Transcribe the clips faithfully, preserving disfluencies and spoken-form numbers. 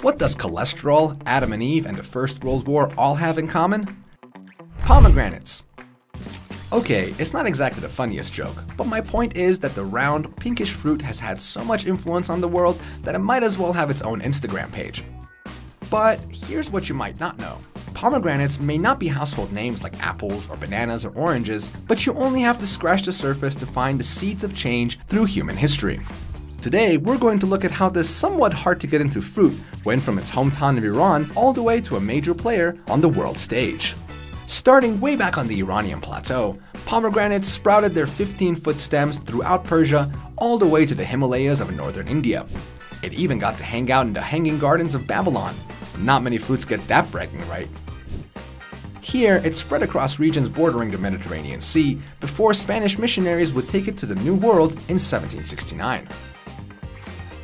What does cholesterol, Adam and Eve, and the First World War all have in common? Pomegranates. Okay, it's not exactly the funniest joke, but my point is that the round, pinkish fruit has had so much influence on the world that it might as well have its own Instagram page. But here's what you might not know. Pomegranates may not be household names like apples or bananas or oranges, but you only have to scratch the surface to find the seeds of change through human history. Today, we're going to look at how this somewhat hard to get into fruit went from its hometown of Iran all the way to a major player on the world stage. Starting way back on the Iranian plateau, pomegranates sprouted their fifteen foot stems throughout Persia all the way to the Himalayas of northern India. It even got to hang out in the hanging gardens of Babylon. Not many fruits get that bragging right. Here, it spread across regions bordering the Mediterranean Sea before Spanish missionaries would take it to the New World in seventeen sixty-nine.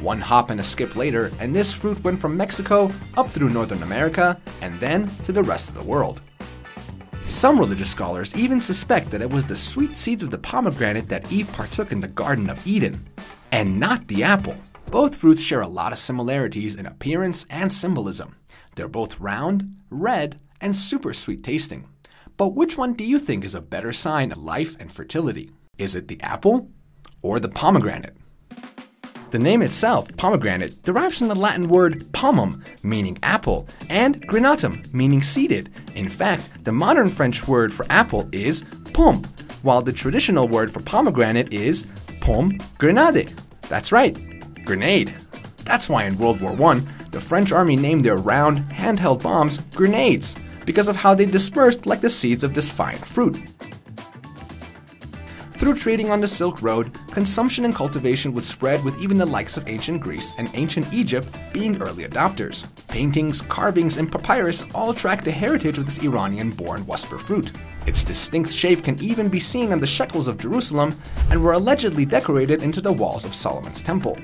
One hop and a skip later, and this fruit went from Mexico up through Northern America and then to the rest of the world. Some religious scholars even suspect that it was the sweet seeds of the pomegranate that Eve partook in the Garden of Eden, and not the apple. Both fruits share a lot of similarities in appearance and symbolism. They're both round, red, and super sweet tasting. But which one do you think is a better sign of life and fertility? Is it the apple or the pomegranate? The name itself, pomegranate, derives from the Latin word pomum, meaning apple, and granatum, meaning seeded. In fact, the modern French word for apple is pomme, while the traditional word for pomegranate is pomme grenade. That's right, grenade. That's why in World War One, the French army named their round, handheld bombs grenades, because of how they dispersed like the seeds of this fine fruit. Through trading on the Silk Road, consumption and cultivation would spread, with even the likes of ancient Greece and ancient Egypt being early adopters. Paintings, carvings, and papyrus all track the heritage of this Iranian-born wasper fruit. Its distinct shape can even be seen on the shekels of Jerusalem and were allegedly decorated into the walls of Solomon's temple.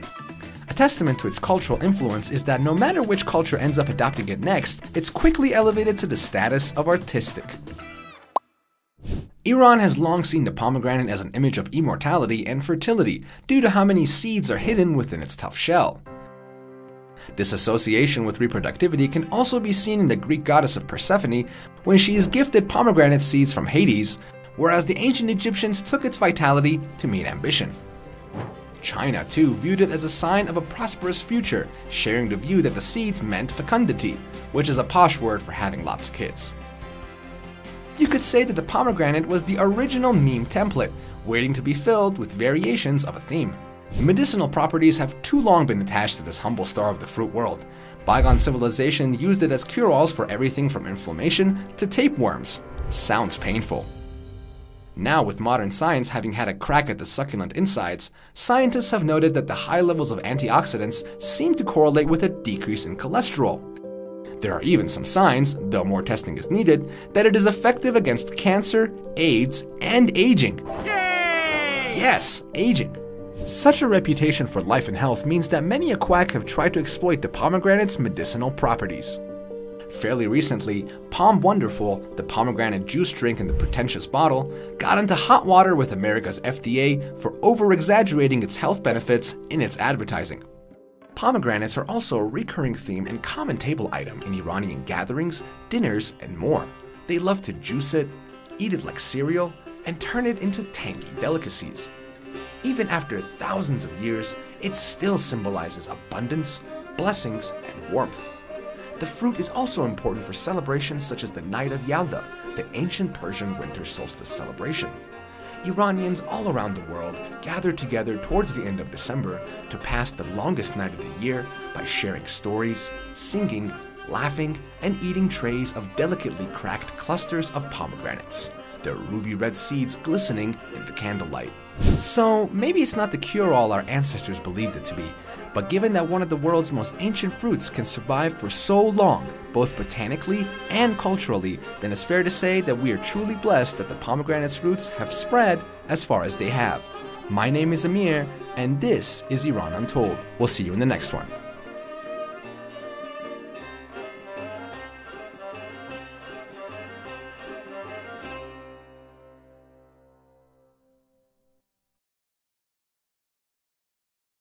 A testament to its cultural influence is that no matter which culture ends up adopting it next, it's quickly elevated to the status of artistic. Iran has long seen the pomegranate as an image of immortality and fertility due to how many seeds are hidden within its tough shell. This association with reproductivity can also be seen in the Greek goddess of Persephone when she is gifted pomegranate seeds from Hades, whereas the ancient Egyptians took its vitality to mean ambition. China, too, viewed it as a sign of a prosperous future, sharing the view that the seeds meant fecundity, which is a posh word for having lots of kids. You could say that the pomegranate was the original meme template, waiting to be filled with variations of a theme. Medicinal properties have too long been attached to this humble star of the fruit world. Bygone civilization used it as cure-alls for everything from inflammation to tapeworms. Sounds painful. Now, with modern science having had a crack at the succulent insides, scientists have noted that the high levels of antioxidants seem to correlate with a decrease in cholesterol. There are even some signs, though more testing is needed, that it is effective against cancer, AIDS, and aging. Yay! Yes, aging. Such a reputation for life and health means that many a quack have tried to exploit the pomegranate's medicinal properties. Fairly recently, Pom Wonderful, the pomegranate juice drink in the pretentious bottle, got into hot water with America's F D A for over-exaggerating its health benefits in its advertising. Pomegranates are also a recurring theme and common table item in Iranian gatherings, dinners, and more. They love to juice it, eat it like cereal, and turn it into tangy delicacies. Even after thousands of years, it still symbolizes abundance, blessings, and warmth. The fruit is also important for celebrations such as the Night of Yalda, the ancient Persian winter solstice celebration. Iranians all around the world gather together towards the end of December to pass the longest night of the year by sharing stories, singing, laughing, and eating trays of delicately cracked clusters of pomegranates, their ruby-red seeds glistening in the candlelight. So maybe it's not the cure-all our ancestors believed it to be, but given that one of the world's most ancient fruits can survive for so long, both botanically and culturally, then it's fair to say that we are truly blessed that the pomegranate's roots have spread as far as they have. My name is Amir, and this is Iran Untold. We'll see you in the next one.